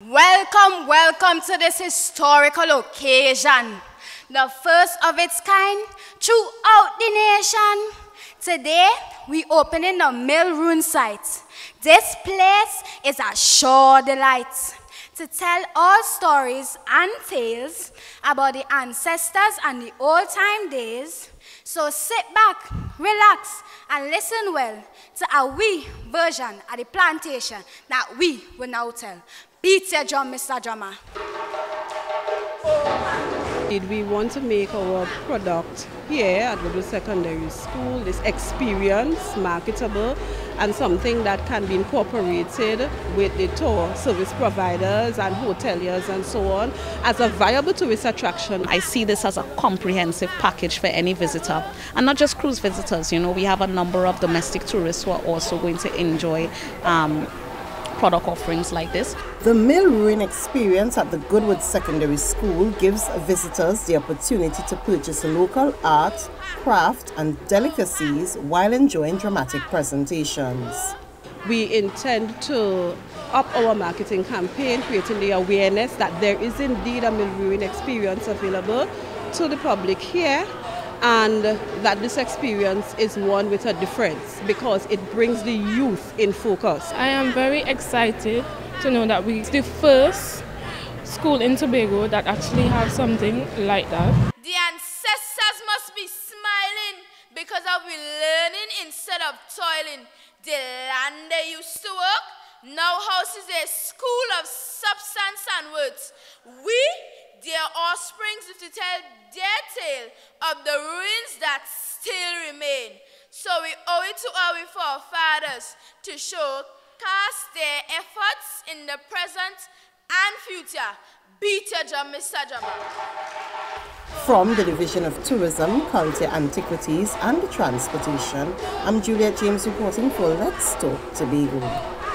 Welcome to this historical occasion, the first of its kind throughout the nation. Today, we open in the Mill Ruin site. This place is a sure delight to tell all stories and tales about the ancestors and the old-time days. So sit back, relax, and listen well to a wee version of the plantation that we will now tell. Beat your drum, Mr. Drummer. We want to make our product here at Goodwood Secondary School, this experience, marketable, and something that can be incorporated with the tour service providers and hoteliers and so on as a viable tourist attraction. I see this as a comprehensive package for any visitor, and not just cruise visitors. You know, we have a number of domestic tourists who are also going to enjoy product offerings like this. The Mill Ruin Experience at the Goodwood Secondary School gives visitors the opportunity to purchase local art, craft and delicacies while enjoying dramatic presentations. We intend to up our marketing campaign, creating the awareness that there is indeed a Mill Ruin Experience available to the public here, and that this experience is one with a difference because it brings the youth in focus. I am very excited to know that we're the first school in Tobago that actually has something like that. The ancestors must be smiling because of we learning instead of toiling. The land they used to work now houses a school of substance and words. We, their offsprings, if to tell their tale of the ruins that still remain. So we owe it to our forefathers to showcase their efforts in the present and future. Beat your drum, Mr. Drummer. From the Division of Tourism, Culture, Antiquities and Transportation, I'm Juliet James reporting for Let's Talk to Tobago.